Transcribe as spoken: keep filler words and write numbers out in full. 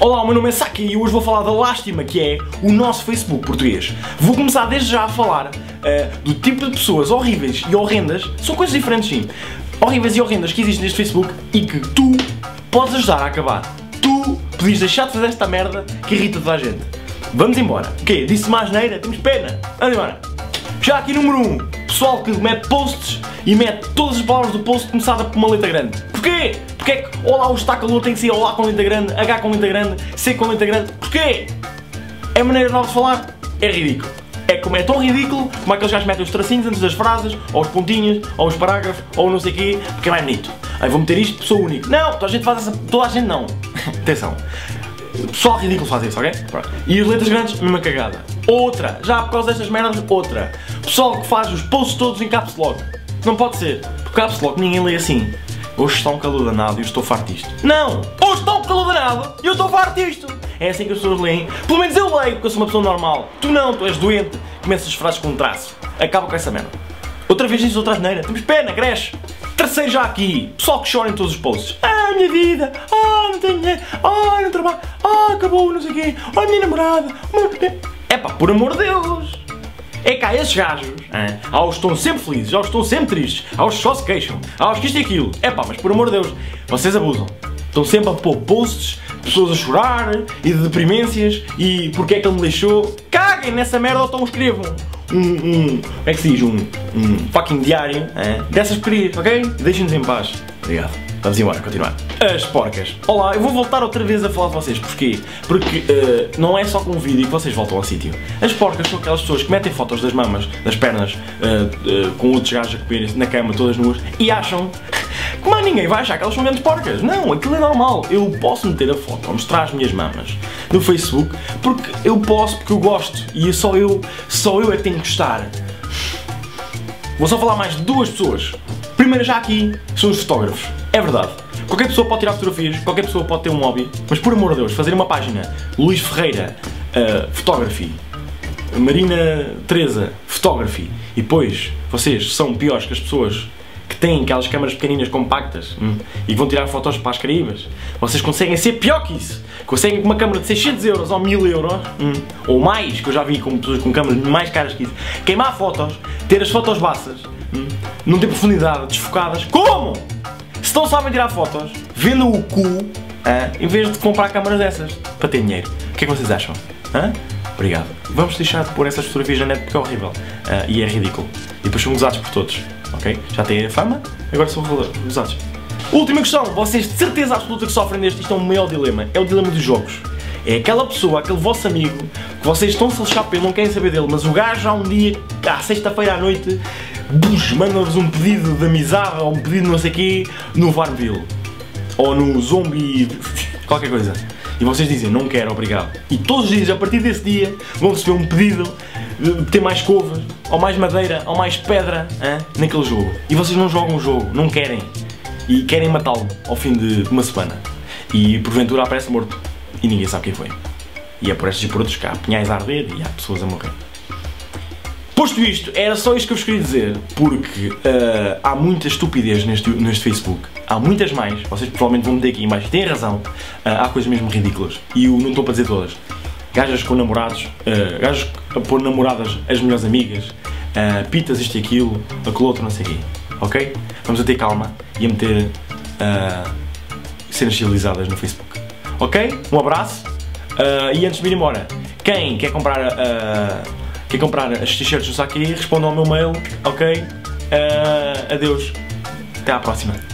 Olá, o meu nome é Saki e hoje vou falar da lástima que é o nosso Facebook português. Vou começar desde já a falar uh, do tipo de pessoas horríveis e horrendas, são coisas diferentes sim, horríveis e horrendas que existem neste Facebook e que tu podes ajudar a acabar. Tu podes deixar de fazer esta merda que irrita toda a gente. Vamos embora. O quê? Disse mais neira? Temos pena. Vamos embora. Já aqui número um, pessoal que mete posts e mete todas as palavras do post começada por uma letra grande. Porquê? Porquê é que olá o está calor tem que ser olá com letra grande, H com letra grande, C com letra grande? Porquê? É maneira nova de falar? É ridículo. É como é tão ridículo como aqueles gajos metem os tracinhos antes das frases, ou os pontinhos, ou os parágrafos, ou não sei o quê, porque é mais bonito. Aí vou meter isto, pessoa única. Não, toda a gente faz essa... toda a gente não. Atenção. Pessoal ridículo faz isso, ok? Pronto. E as letras grandes, mesma cagada. Outra, já por causa destas merdas, outra. Pessoal que faz os posts todos em caps lock. Não pode ser, porque caps lock ninguém lê assim. Hoje está um calor danado e eu estou farto disto. Não! Hoje está um calor danado e eu estou farto disto! É assim que as pessoas leem. Pelo menos eu leio, porque eu sou uma pessoa normal. Tu não, tu és doente. Começas as frases com um traço. Acaba com essa merda. Outra vez dizes outra asneira. Temos pena, cresce. Terceiro já aqui. Pessoal que chora em todos os posts. Ah, minha vida! Ah, não tenho dinheiro! Ah, não trabalho! Ah, acabou, não sei o quê! Ah, minha namorada! É pá, por amor de Deus! É cá, esses gajos, hein? Há os que estão sempre felizes, há os que estão sempre tristes, há os que só se queixam, há os que isto e aquilo. É pá, mas por amor de Deus, vocês abusam. Estão sempre a pôr posts, pessoas a chorar, e de deprimências, e porque é que ele me deixou. Caguem nessa merda ou então escrevam um, um, como é que se diz, um, um fucking diário, hein? Dessas porcarias, ok? Deixem-nos em paz. Obrigado. Vamos embora, continuar. As porcas. Olá, eu vou voltar outra vez a falar de vocês. Porquê? Porque uh, não é só com um vídeo que vocês voltam ao sítio. As porcas são aquelas pessoas que metem fotos das mamas, das pernas, uh, uh, com outros gajos a comer na cama, todas nuas, e acham que mais ninguém vai achar que elas são grandes porcas. Não, aquilo é normal. Eu posso meter a foto, mostrar as minhas mamas no Facebook, porque eu posso, porque eu gosto. E só eu, só eu é que tenho que gostar. Vou só falar mais de duas pessoas. Primeiro já aqui são os fotógrafos. É verdade. Qualquer pessoa pode tirar fotografias, qualquer pessoa pode ter um hobby, mas por amor de Deus, fazer uma página Luís Ferreira, uh, Photography, Marina Teresa, Photography, e depois vocês são piores que as pessoas que têm aquelas câmaras pequeninas compactas hum, e que vão tirar fotos para as Caraíbas. Vocês conseguem ser pior que isso. Conseguem com uma câmara de seiscentos euros ou mil euros hum, ou mais, que eu já vi com pessoas com câmaras mais caras que isso, queimar fotos, ter as fotos baças, hum, não ter profundidade, desfocadas. Como? Se não sabem tirar fotos, vendam o cu ah, em vez de comprar câmaras dessas para ter dinheiro. O que é que vocês acham? Ah? Obrigado. Vamos deixar de pôr essas fotografias na net porque é horrível ah, e é ridículo. E depois são usados por todos. Ok? Já têm a fama, agora são usados. Última questão. Vocês de certeza absoluta que sofrem deste. Isto é o maior dilema. É o dilema dos jogos. É aquela pessoa, aquele vosso amigo, que vocês estão-se a lixar pelo, não querem saber dele, mas o gajo há um dia, à sexta-feira à noite, manda-vos um pedido de amizade ou um pedido não sei o quê no Varmville ou no Zombie, qualquer coisa. E vocês dizem, não quero, obrigado. E todos os dias, a partir desse dia, vão receber um pedido de ter mais couves, ou mais madeira, ou mais pedra, hein, naquele jogo. E vocês não jogam o jogo, não querem. E querem matá-lo ao fim de uma semana. E porventura aparece morto. E ninguém sabe quem foi. E é por estes e por outros que há pinhais a arder e há pessoas a morrer. Posto isto, era só isto que eu vos queria dizer, porque uh, há muita estupidez neste, neste Facebook. Há muitas mais, vocês provavelmente vão meter aqui, mas têm razão, uh, há coisas mesmo ridículas. E eu não estou para dizer todas. Gajas com namorados, uh, gajas a pôr namoradas as melhores amigas, uh, pitas isto e aquilo, aquilo outro não sei o quê. Ok? Vamos a ter calma e a meter uh, cenas civilizadas no Facebook. Ok? Um abraço uh, e antes de ir embora, quem quer comprar, uh, quer comprar as t-shirts do Saki, respondam ao meu mail, ok? Uh, adeus, até à próxima.